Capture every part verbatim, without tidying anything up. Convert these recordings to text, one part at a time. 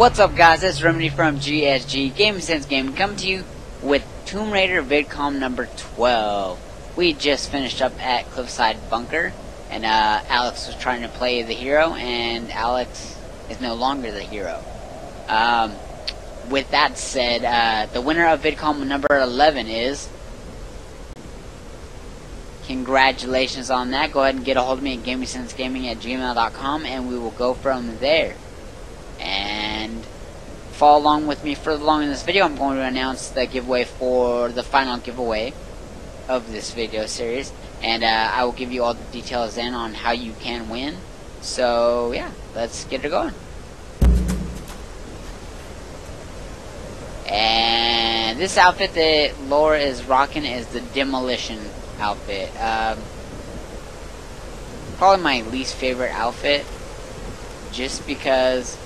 What's up guys, it's Remedy from G S G Gaming Sense Gaming coming to you with Tomb Raider Vidcom number twelve. We just finished up at Cliffside Bunker and uh, Alex was trying to play the hero and Alex is no longer the hero. Um, with that said, uh, the winner of Vidcom number eleven is... Congratulations on that. Go ahead and get a hold of me at gaming sense gaming at gmail dot com and we will go from there. And follow along with me further along in this video. I'm going to announce the giveaway for the final giveaway of this video series. And uh, I will give you all the details then on how you can win. So yeah, let's get it going. And this outfit that Laura is rocking is the Demolition outfit. Um, probably my least favorite outfit, just because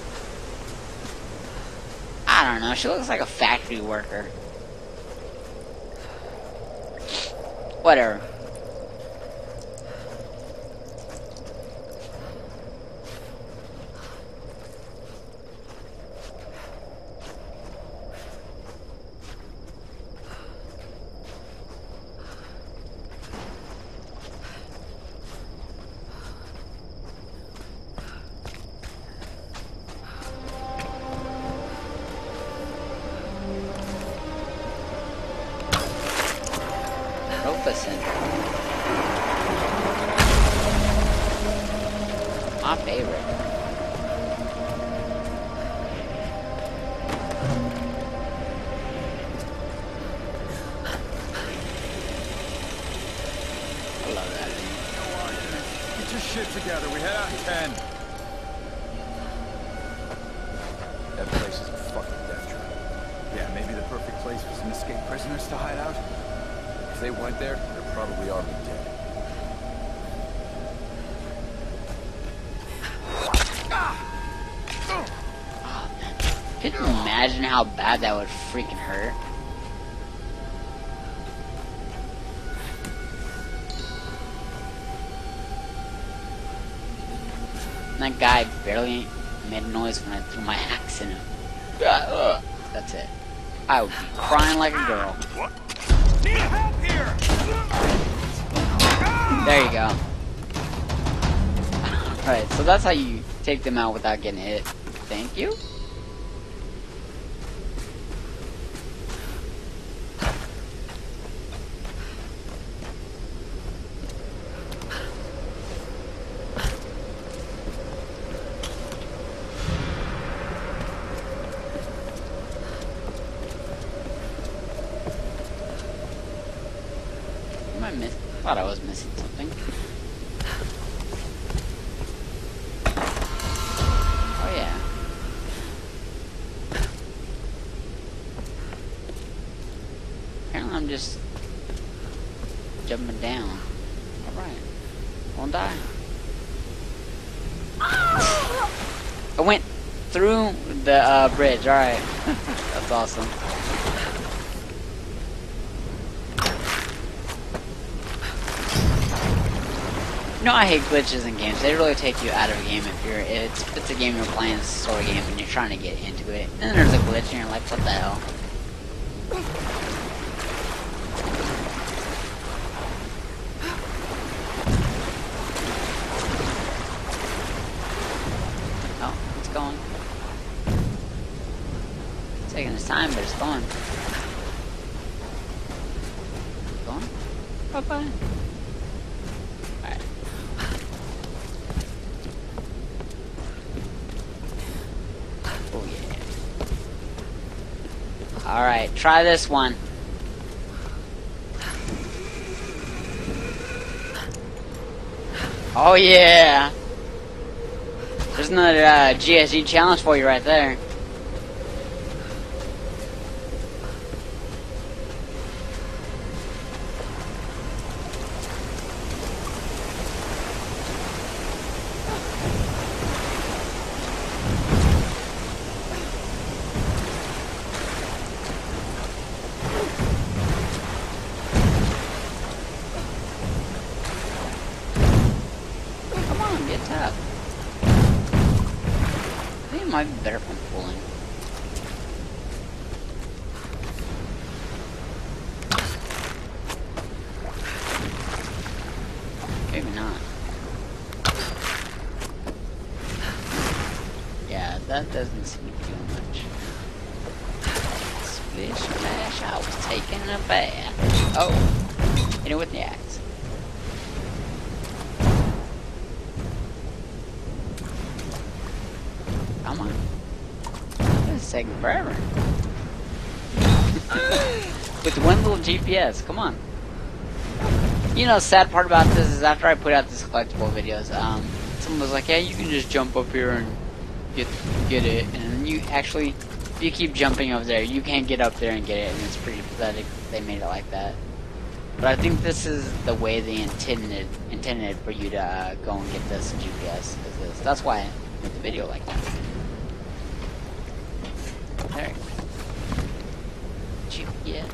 I don't know, she looks like a factory worker. Whatever. Listen. My favorite. I love that. Get your shit together. We head out in ten. That place is a fucking death trap. Yeah, maybe the perfect place for some escaped prisoners to hide out. If they went there, they're probably already dead. Oh, man. Could you imagine how bad that would freaking hurt? That guy barely made a noise when I threw my axe in him. That's it. I would be crying like a girl. Need help here. There you go. Alright, so that's how you take them out without getting hit. Thank you. I miss thought I was missing something. Oh yeah. Apparently I'm just jumping down. Alright. Won't die. I went through the uh, bridge, alright. That's awesome. You know, I hate glitches in games. They really take you out of a game if you're it's if it's a game you're playing, it's a story game, and you're trying to get into it. And then there's a glitch, and you're like, what the hell? Oh, it's going. It's taking its time, but it's going. It's going. Bye bye. Alright, try this one. Oh yeah! There's another uh, G S G challenge for you right there. Might be better from pulling. that doesn't seem to do much. Splish splash, I was taking a bath. Oh, hit it with the axe. Come on. This is taking forever. With one little G P S, come on. You know, the sad part about this is after I put out these collectible videos, um, someone was like, yeah, you can just jump up here and get get it, and you actually, if you keep jumping over there, you can't get up there and get it, and it's pretty pathetic that they made it like that. But I think this is the way they intended intended for you to uh, go and get this G P S. Is this. That's why I made the video like that. There you go. G P S.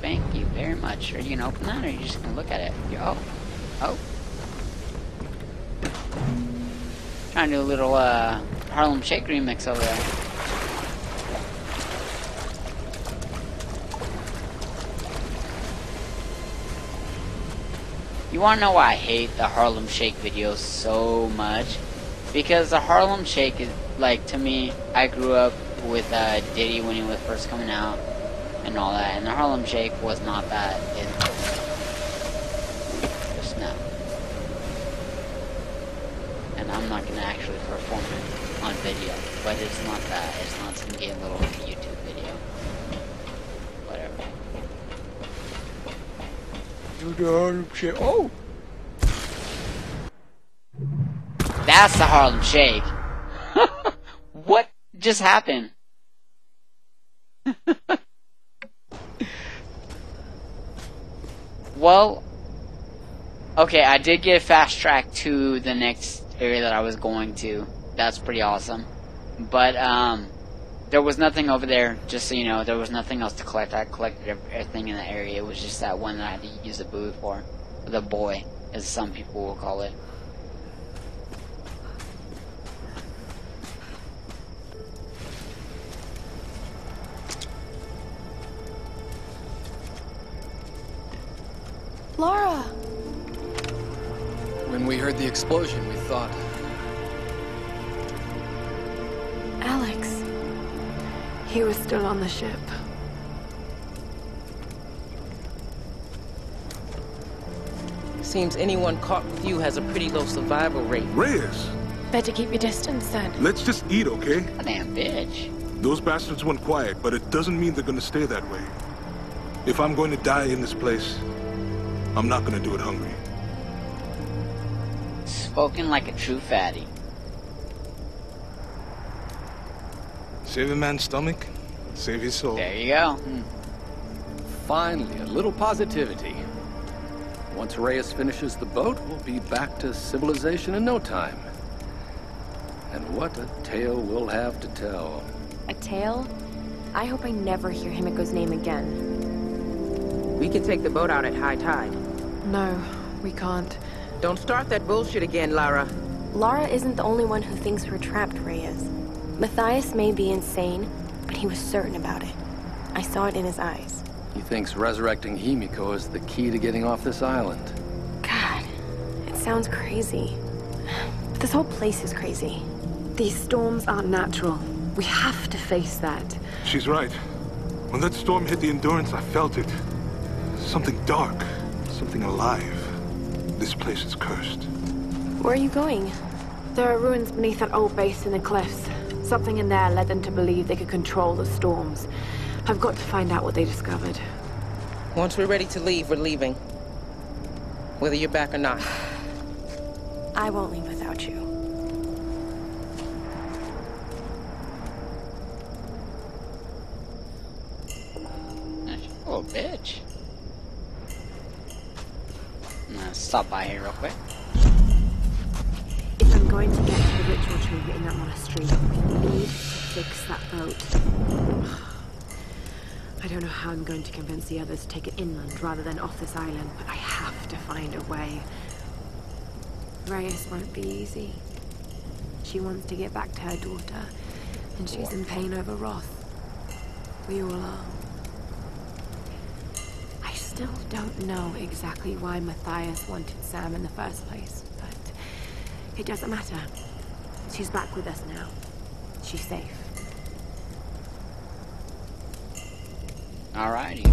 Thank you very much. Are you gonna open that, or are you just gonna look at it? Oh, oh. Trying to do a little uh, Harlem Shake remix over there. You wanna know why I hate the Harlem Shake videos so much? Because the Harlem Shake is like, to me, I grew up with uh, Diddy when he was first coming out. And all that, and the Harlem Shake was not that. It just now, and I'm not gonna actually perform it on video, but it's not that. It's not some gay little YouTube video, whatever. Do the Harlem Shake. Oh, that's the Harlem Shake. What just happened? Well, okay, I did get a fast track to the next area that I was going to. That's pretty awesome. But, um, there was nothing over there, just so you know. There was nothing else to collect. I collected everything in the area. It was just that one that I had to use the buoy for. The boy, as some people will call it. Laura! When we heard the explosion, we thought... Alex. He was still on the ship. Seems anyone caught with you has a pretty low survival rate. Reyes! Better keep your distance, then. Let's just eat, okay? Damn bitch. Those bastards went quiet, but it doesn't mean they're gonna stay that way. If I'm going to die in this place... I'm not gonna do it hungry. Spoken like a true fatty. Save a man's stomach, save his soul. There you go. Hmm. Finally, a little positivity. Once Reyes finishes the boat, we'll be back to civilization in no time. And what a tale we'll have to tell. A tale? I hope I never hear Himiko's name again. We can take the boat out at high tide. No, we can't. Don't start that bullshit again, Lara. Lara isn't the only one who thinks we're trapped, Reyes. Matthias may be insane, but he was certain about it. I saw it in his eyes. He thinks resurrecting Himiko is the key to getting off this island. God, it sounds crazy. But this whole place is crazy. These storms aren't natural. We have to face that. She's right. When that storm hit the Endurance, I felt it. Something dark, something alive. This place is cursed. Where are you going? There are ruins beneath that old base in the cliffs. Something in there led them to believe they could control the storms. I've got to find out what they discovered. Once we're ready to leave, we're leaving. Whether you're back or not. I won't leave without you. Oh, bitch. Stop by here real quick. If I'm going to get to the ritual chamber in that monastery, we need to fix that boat. I don't know how I'm going to convince the others to take it inland rather than off this island, but I have to find a way. Reyes won't be easy. She wants to get back to her daughter, and she's in pain over Roth. We all are. I still don't know exactly why Matthias wanted Sam in the first place, but it doesn't matter. She's back with us now. She's safe. Alrighty.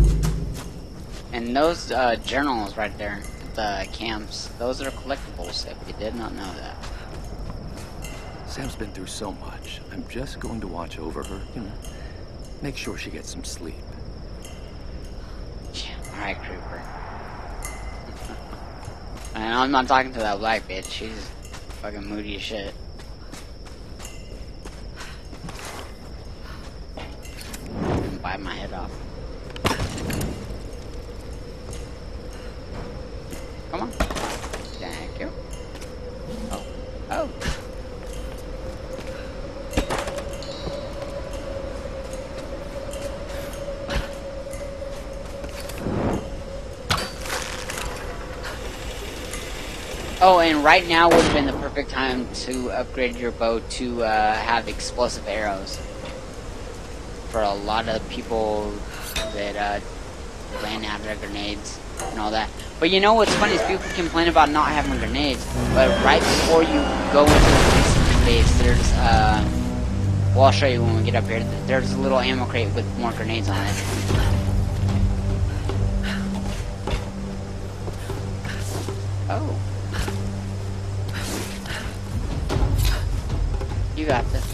And those uh, journals right there, the camps, those are collectibles if you did not know that. Sam's been through so much. I'm just going to watch over her, you know, make sure she gets some sleep. Yeah, alright, Creeper. And I'm not talking to that black bitch, she's fucking moody as shit. I'm gonna bite my head off. Come on. Thank you. Oh. Oh. Oh, and right now would have been the perfect time to upgrade your bow to uh, have explosive arrows. For a lot of people that uh, land out their grenades and all that. But you know what's funny is people complain about not having grenades, but right before you go into the basement base, there's, uh, well, I'll show you when we get up here, there's a little ammo crate with more grenades on it. Oh. You got this.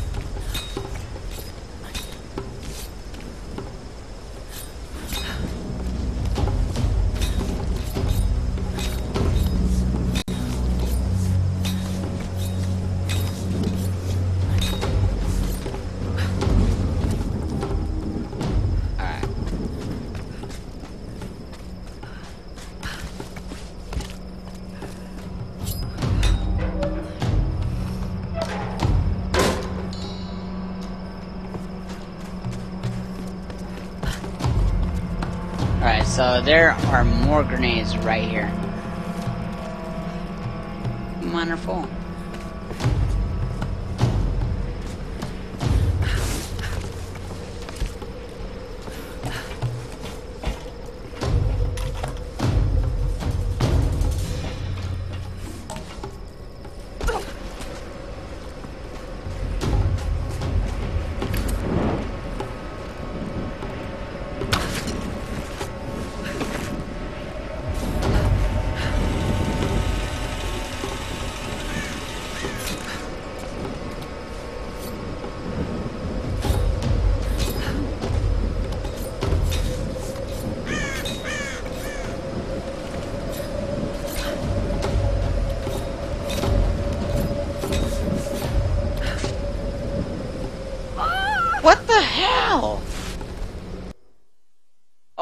So there are more grenades right here. Mine are full.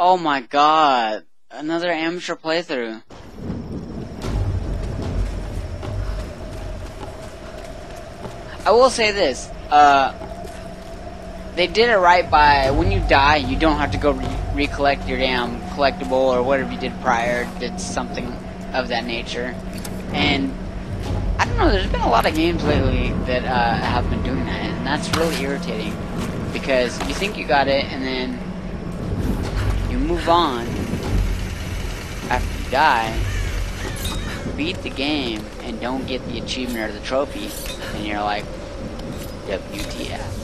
Oh my god, another amateur playthrough. I will say this, uh, they did it right by, when you die, you don't have to go re recollect your damn collectible or whatever you did prior, did something of that nature. And, I don't know, there's been a lot of games lately that uh, have been doing that, and that's really irritating. Because you think you got it, and then move on after you die, beat the game, and don't get the achievement or the trophy, and you're like, W T F.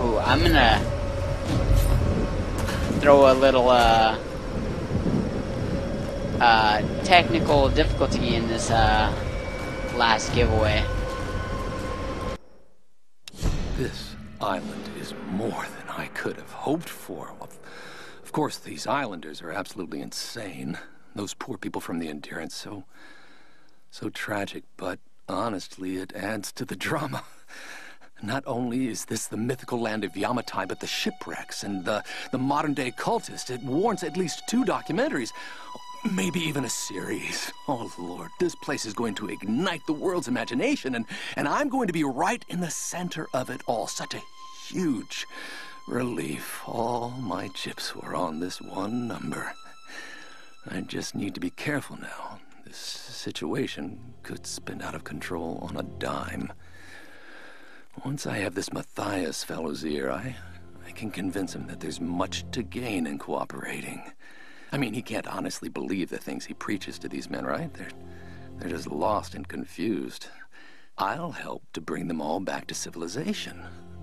Ooh, I'm gonna throw a little uh, uh, technical difficulty in this uh, last giveaway. This island is more than I could have hoped for. Of course, these islanders are absolutely insane. Those poor people from the Endurance, so, so tragic, but honestly, it adds to the drama. Not only is this the mythical land of Yamatai, but the shipwrecks and the, the modern-day cultist. It warrants at least two documentaries. Maybe even a series. Oh, Lord, this place is going to ignite the world's imagination, and, and I'm going to be right in the center of it all. Such a huge relief. All my chips were on this one number. I just need to be careful now. This situation could spin out of control on a dime. Once I have this Matthias fellow's ear, I, I can convince him that there's much to gain in cooperating. I mean, he can't honestly believe the things he preaches to these men, right? They're, they're just lost and confused. I'll help to bring them all back to civilization.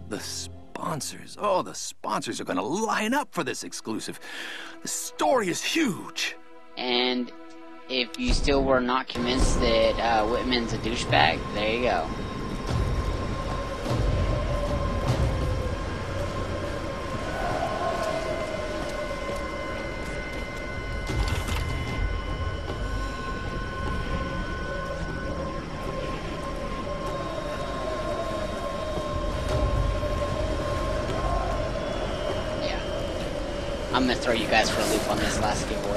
The sponsors, oh, the sponsors are gonna line up for this exclusive. The story is huge. And if you still were not convinced that uh, Whitman's a douchebag, there you go. I'm gonna throw you guys for a loop on this last giveaway.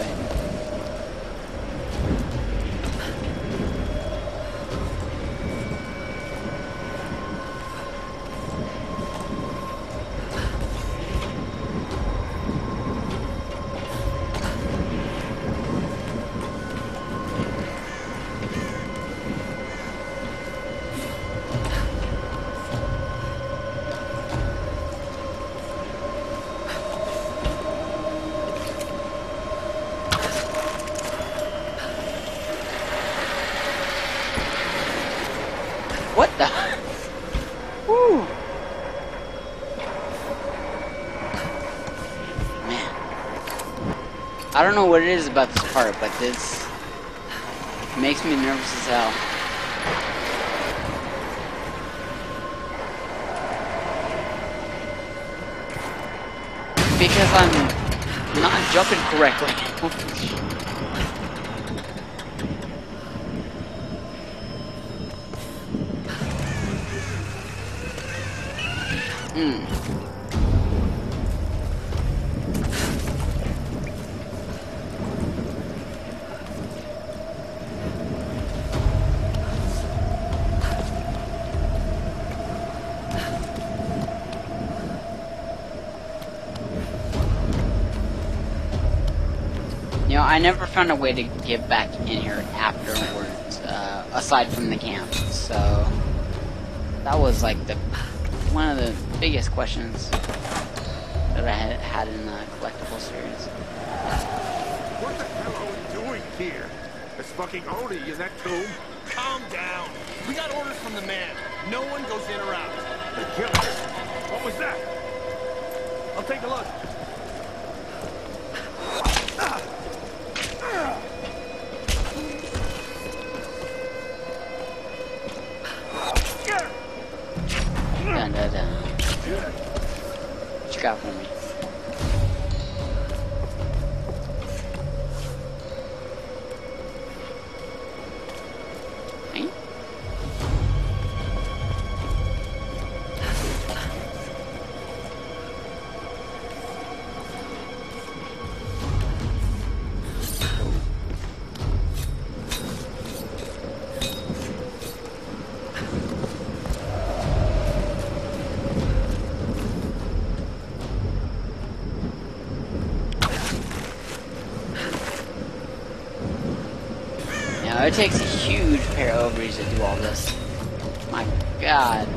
I don't know what it is about this part, but this makes me nervous as hell. Because I'm not jumping correctly. Hmm. I never found a way to get back in here afterwards, uh, aside from the camp, so that was like the one of the biggest questions that I had, had in the collectible series. What the hell are we doing here? It's fucking Oni in that tomb. Calm down. We got orders from the man. No one goes in or out. The killer. What was that? I'll take a look. What you got for me? It takes a huge pair of ovaries to do all this. My god.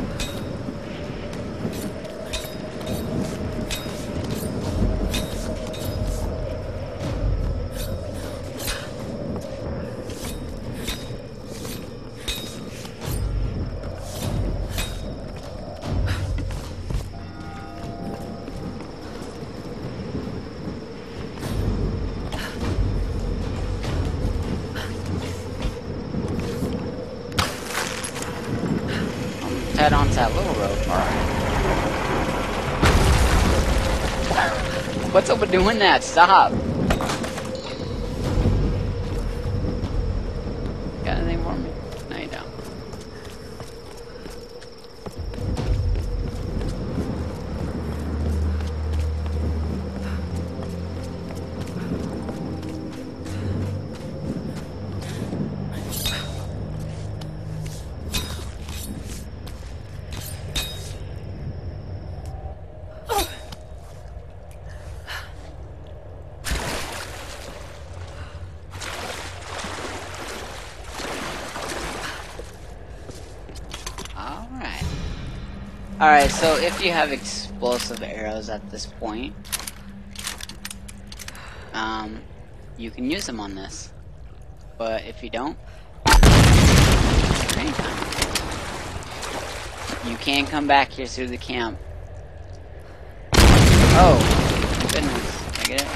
Onto that little road. Alright. What's up with doing that? Stop! Got anything for me? No, you Alright, so if you have explosive arrows at this point, um, you can use them on this. But if you don't, you can come back here through the camp. Oh, goodness. Did I get it?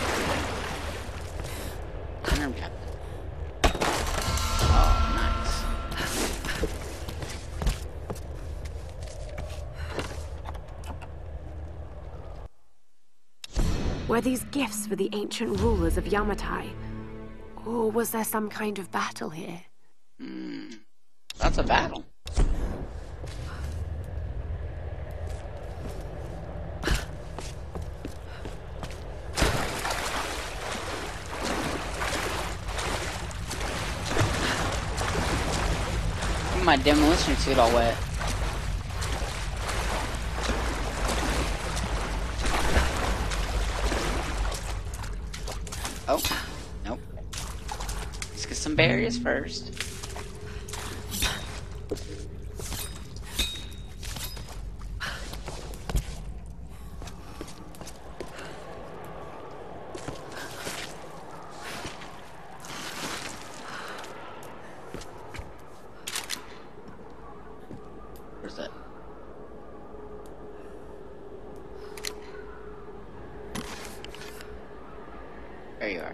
Were these gifts for the ancient rulers of Yamatai? Or was there some kind of battle here? Hmm. That's a battle. My demolition suit all wet. Oh, nope. Let's get some barriers first. Where's that? There you are.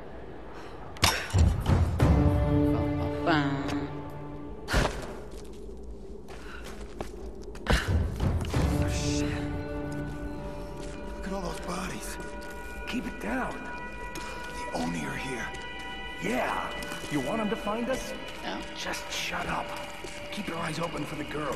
Oh, shit. Look at all those bodies. Keep it down. The Oni are here. Yeah. You want them to find us? No. Just shut up. Keep your eyes open for the girl.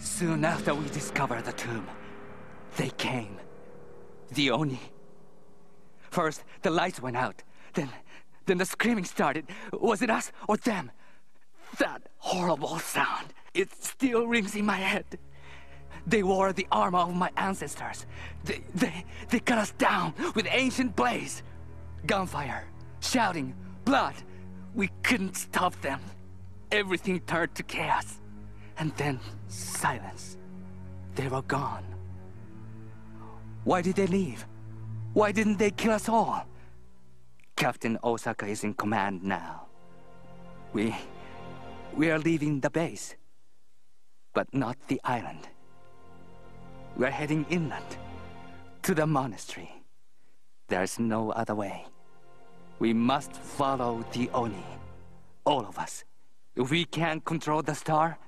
Soon after we discovered the tomb, they came. The Oni. First, the lights went out. Then, then the screaming started. Was it us or them? That horrible sound. It still rings in my head. They wore the armor of my ancestors. They, they, they cut us down with ancient blades. Gunfire, shouting, blood. We couldn't stop them. Everything turned to chaos. And then, silence. They were gone. Why did they leave? Why didn't they kill us all? Captain Ōsaka is in command now. We... we are leaving the base. But not the island. We're heading inland. To the monastery. There's no other way. We must follow the Oni. All of us. If we can't control the star,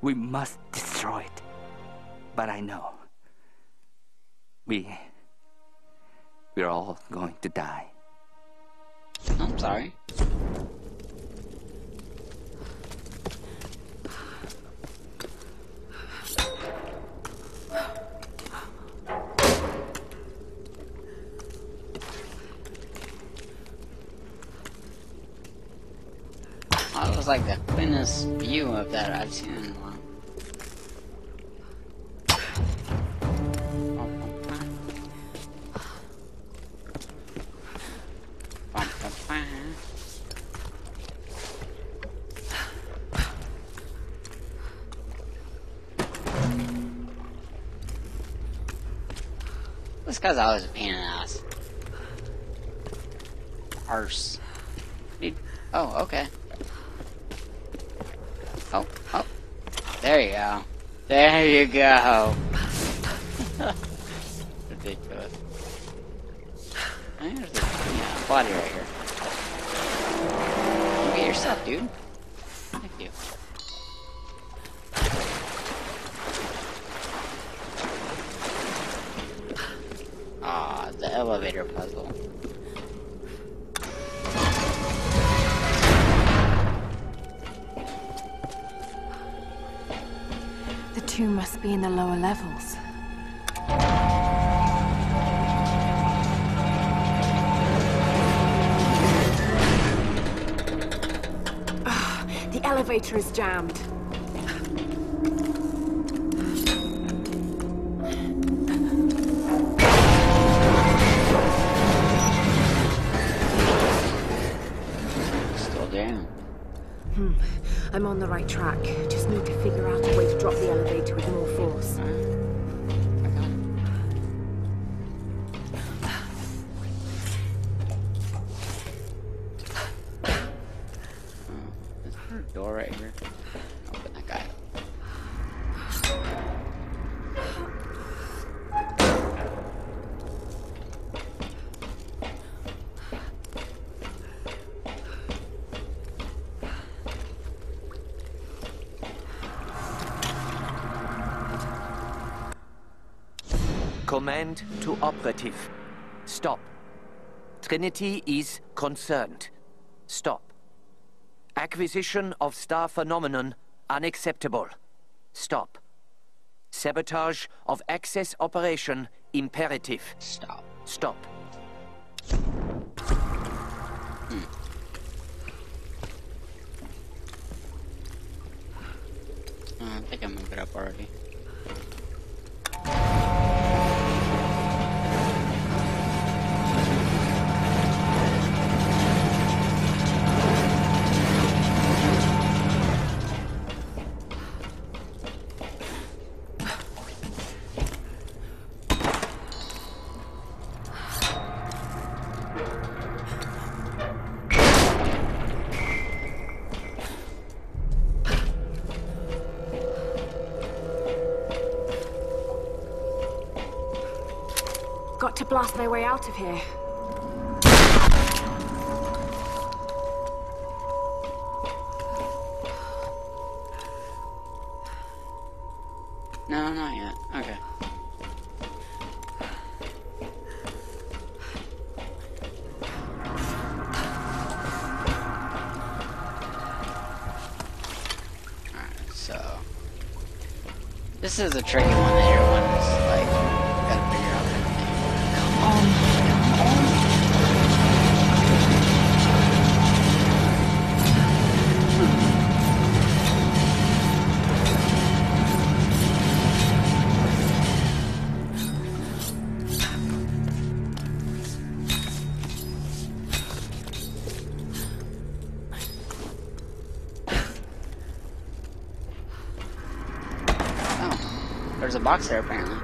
we must destroy it. But I know. We... We're all going to die. I'm sorry. That was like the cleanest view of that I've seen in a while. This guy's always a pain in the ass. Arse. Oh, okay. Oh, oh. There you go. There you go. Ridiculous. I think there's a yeah, body right here. Look at yourself, dude. Thank you. Ah, the elevator puzzle. The tomb must be in the lower levels. elevator is jammed. Still down. Hmm. I'm on the right track. Just need to figure out a way to drop the elevator with more force. Command to operative. Stop. Trinity is concerned. Stop. Acquisition of star phenomenon unacceptable. Stop. Sabotage of access operation imperative. Stop. Stop. Mm. I think I moved it up already. Blast my way out of here. No, not yet. Okay. Alright, so this is a tricky one that everyone is like. There's a box there, apparently.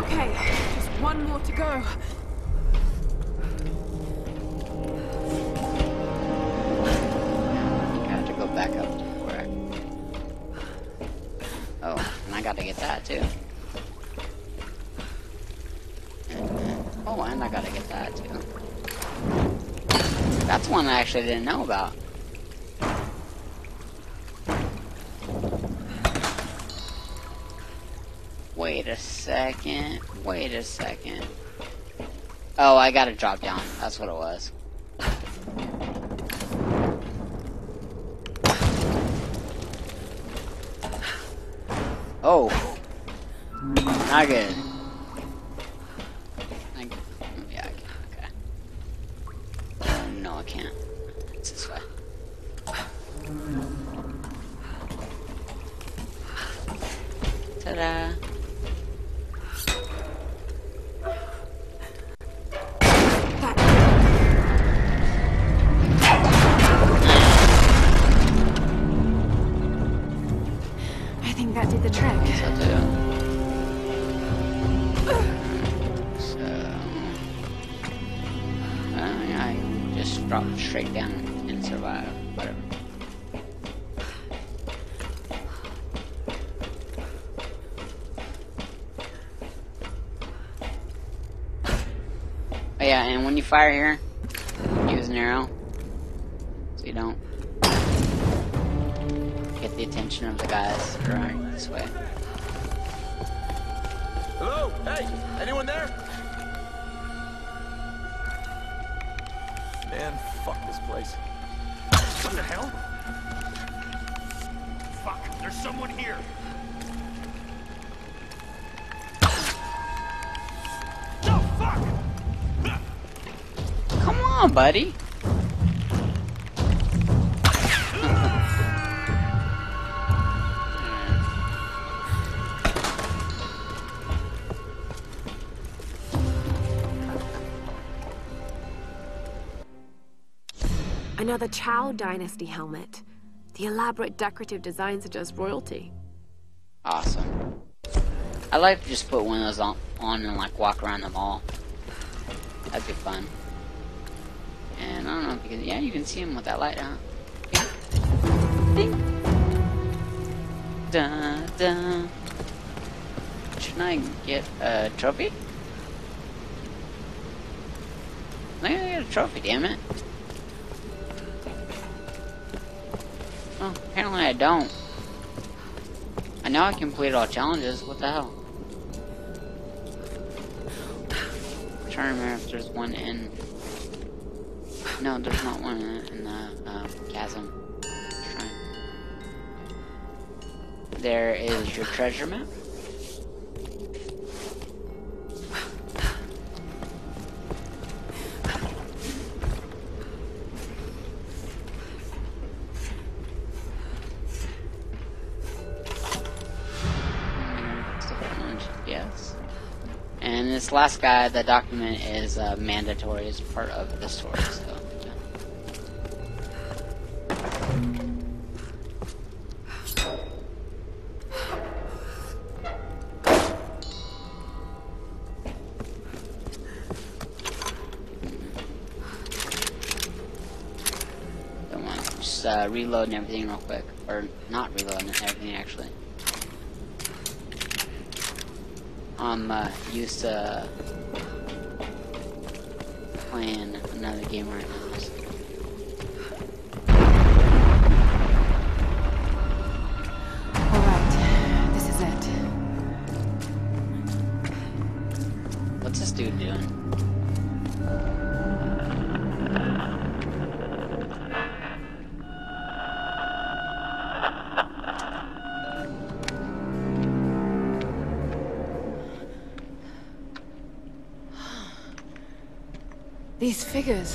Okay, just one more to go. I have to go back up to where I... Oh, and I gotta get that, too. Oh, and I gotta get that, too. That's one I actually didn't know about. Wait a second, wait a second. Oh, I gotta drop down. That's what it was. Oh. Not good. I, yeah, I can, okay. Uh, no, I can't. It's this way. Ta-da. Straight down and survive, whatever. Oh yeah, and when you fire here, use an arrow, so you don't get the attention of the guys that are running this way. Hello? Hey! Anyone there? Man, fuck this place. What the hell? Fuck, there's someone here. No, fuck! Come on, buddy. Another Zhou Dynasty helmet. The elaborate decorative design suggests royalty. Awesome. I'd like to just put one of those on, on and like walk around the mall. That'd be fun. And I don't know, because yeah, you can see him with that light, huh? Yeah. Ding. Dun, dun. Shouldn't I get a trophy? I gotta get a trophy, damn it. Oh, apparently I don't. I know I complete all challenges, what the hell? I'm trying to remember if there's one in... No, there's not one in the uh, chasm. There is your treasure map. Yes. And this last guy, the document is uh, mandatory as part of the story. So. Uh, reloading everything real quick, or not reloading everything actually. I'm uh, used to playing another game right now. So. All right, this is it. What's this dude doing? These figures,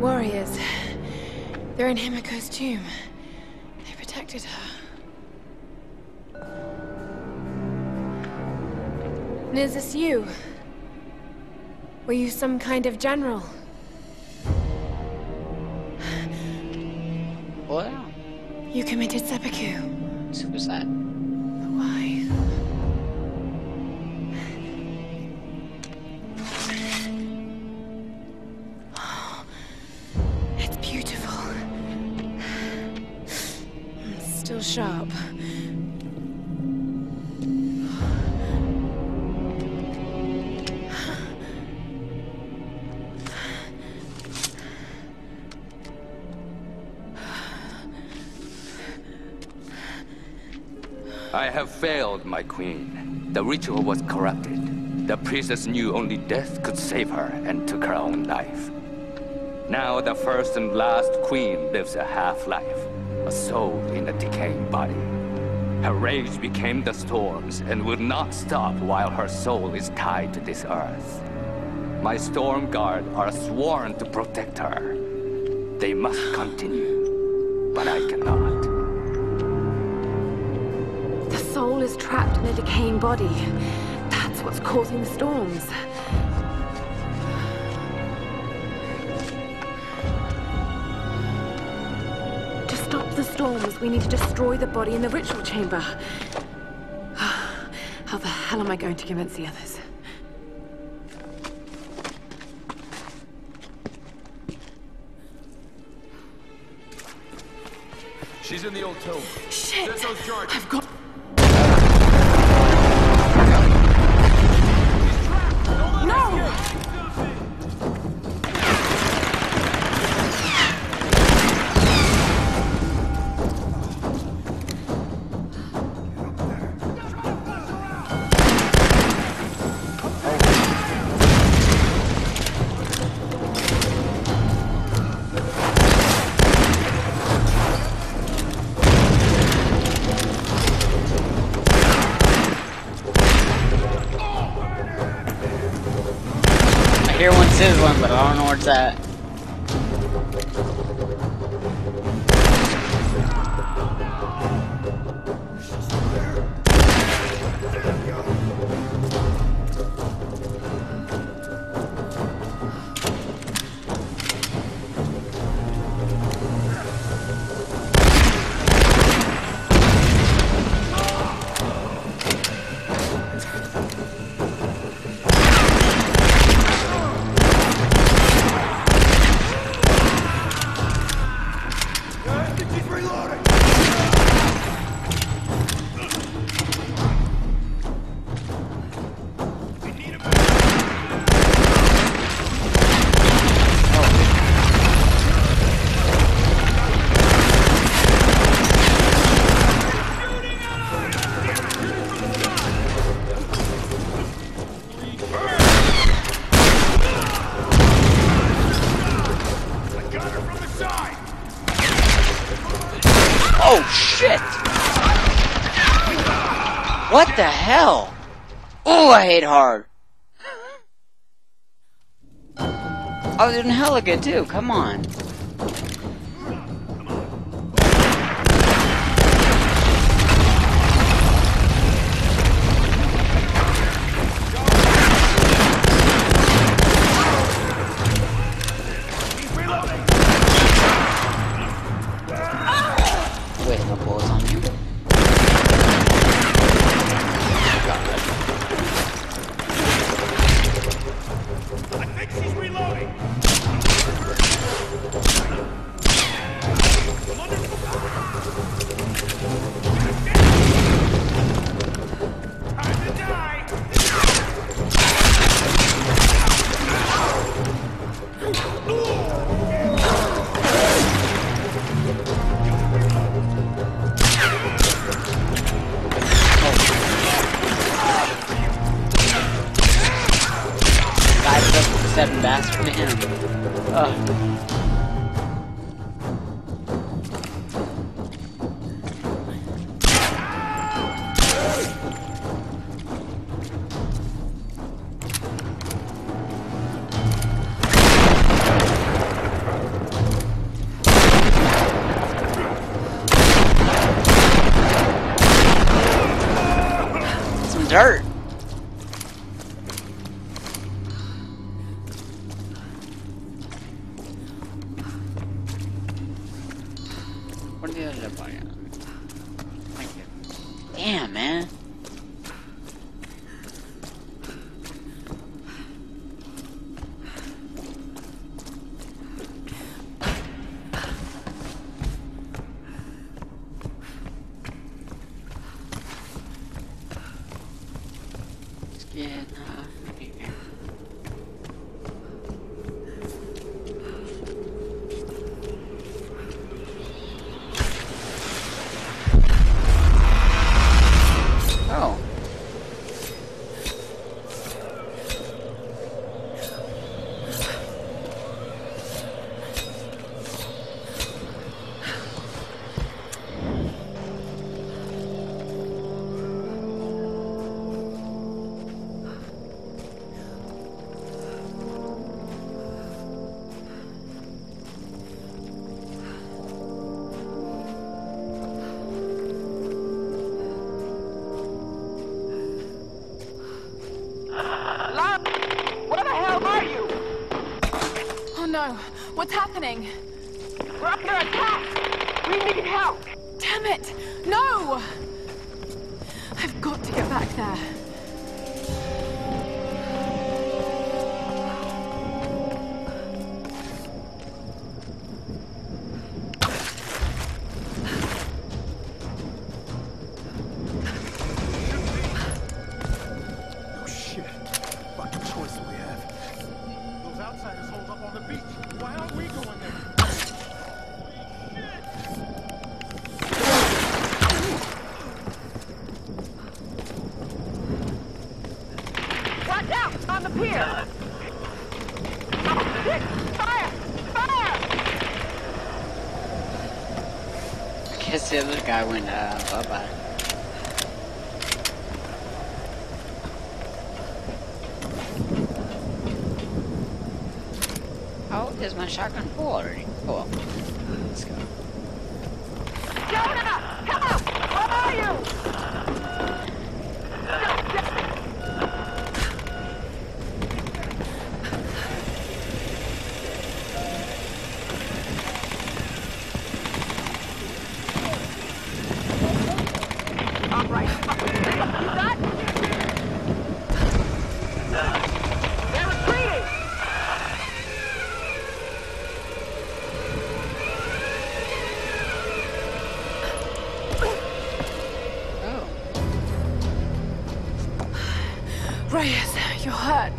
warriors, they're in Himiko's tomb. They protected her. And is this you? Were you some kind of general? What? You committed seppuku. Suicide. Why? Sharp. I have failed, my queen. The ritual was corrupted. The priestess knew only death could save her and took her own life. Now the first and last queen lives a half-life. A soul in a decaying body. Her rage became the storms and will not stop while her soul is tied to this earth. My storm guard are sworn to protect her. They must continue, but I cannot. The soul is trapped in a decaying body. That's what's causing the storms. The storms, we need to destroy the body in the ritual chamber. How the hell am I going to convince the others? She's in the old tomb. Shit! There's no charge. I've got. This one, but I don't know where it's at. What the hell? Oh, I hate hard. I was doing hella good too. Come on. Dirt. What did the other body on? Thank you. Damn, man. What's happening? We're under attack! We need help! Damn it! No! I've got to get back there. The other guy went uh, bye bye. How old is my shotgun full already? Cool. Let's go. Jonah! Help! Where are you? Reyes, you're hurt.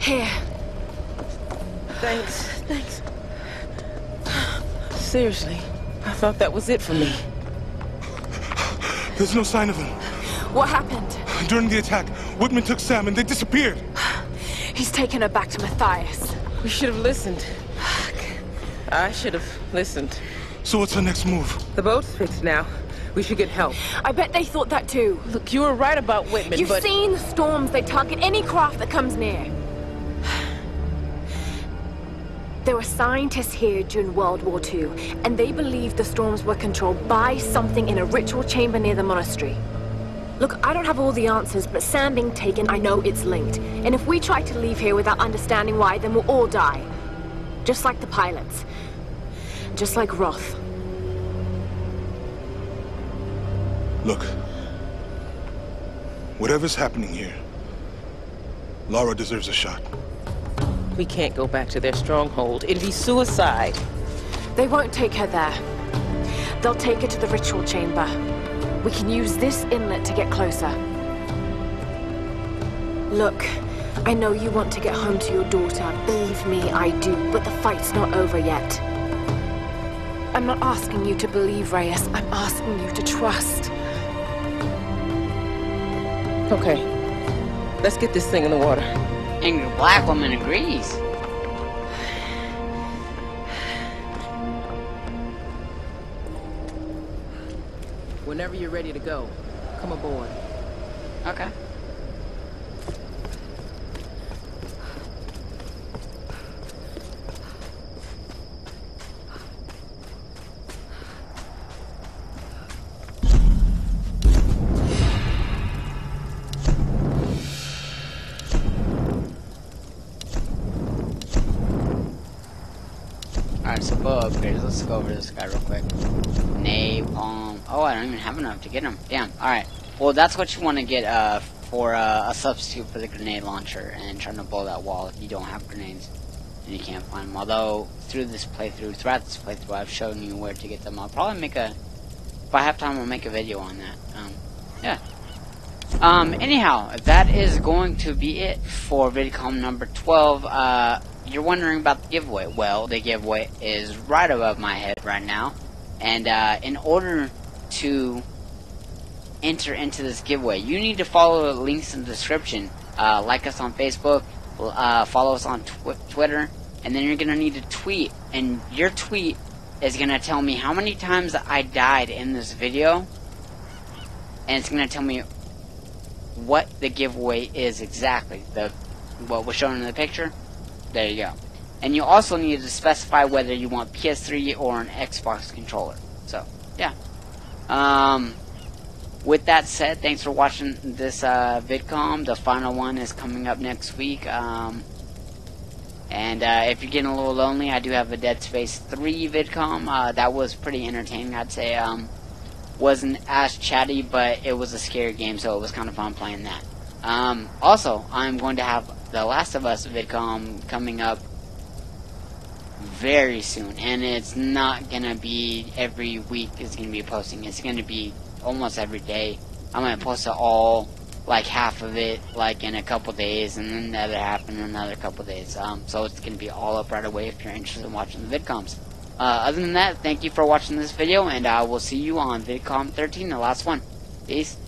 Here. Thanks. Thanks. Seriously, I thought that was it for me. There's no sign of him. What happened? During the attack, Whitman took Sam and they disappeared. He's taken her back to Matthias. We should have listened. I should have listened. So what's our next move? The boat's fixed now. We should get help. I bet they thought that too. Look, you were right about Whitman, You've but... seen the storms. They target any craft that comes near. There were scientists here during World War Two, and they believed the storms were controlled by something in a ritual chamber near the monastery. Look, I don't have all the answers, but Sam being taken, I know it's linked. And if we try to leave here without understanding why, then we'll all die. Just like the pilots. Just like Roth. Look. Whatever's happening here, Lara deserves a shot. We can't go back to their stronghold. It'd be suicide. They won't take her there. They'll take her to the ritual chamber. We can use this inlet to get closer. Look, I know you want to get home to your daughter. Believe me, I do, but the fight's not over yet. I'm not asking you to believe, Reyes. I'm asking you to trust. Okay. Let's get this thing in the water. Angry black woman agrees. Whenever you're ready to go, come aboard. Okay. Alright, so bow upgrades. Let's go over this guy real quick. Napalm. Oh, I don't even have enough to get him. Damn. Alright. Well, that's what you want to get uh, for uh, a substitute for the grenade launcher and trying to blow that wall if you don't have grenades and you can't find them. Although, through this playthrough, throughout this playthrough, I've shown you where to get them. I'll probably make a... If I have time, I'll make a video on that. Um, yeah. Um, anyhow, that is going to be it for Vidcom number twelve. Uh, you're wondering about the giveaway. Well, the giveaway is right above my head right now. And uh, in order... to enter into this giveaway, you need to follow the links in the description. Uh, like us on Facebook, uh, follow us on tw Twitter, and then you're gonna need to tweet, and your tweet is gonna tell me how many times I died in this video, and it's gonna tell me what the giveaway is exactly, the what was shown in the picture. There you go. And you also need to specify whether you want P S three or an Xbox controller. So yeah. Um, with that said, thanks for watching this uh, VidCom. The final one is coming up next week. Um, and uh, if you're getting a little lonely, I do have a Dead Space three VidCom. Uh, that was pretty entertaining, I'd say. Um, wasn't as chatty, but it was a scary game, so it was kind of fun playing that. Um, also, I'm going to have The Last of Us VidCom coming up very soon, and it's not gonna be every week. It's gonna be posting. It's gonna be almost every day. I'm gonna post it all, like half of it, like in a couple days, and then the other half in another couple days. Um, so it's gonna be all up right away if you're interested in watching the VidComs. Uh, other than that, thank you for watching this video, and I will see you on VidCom thirteen, the last one. Peace.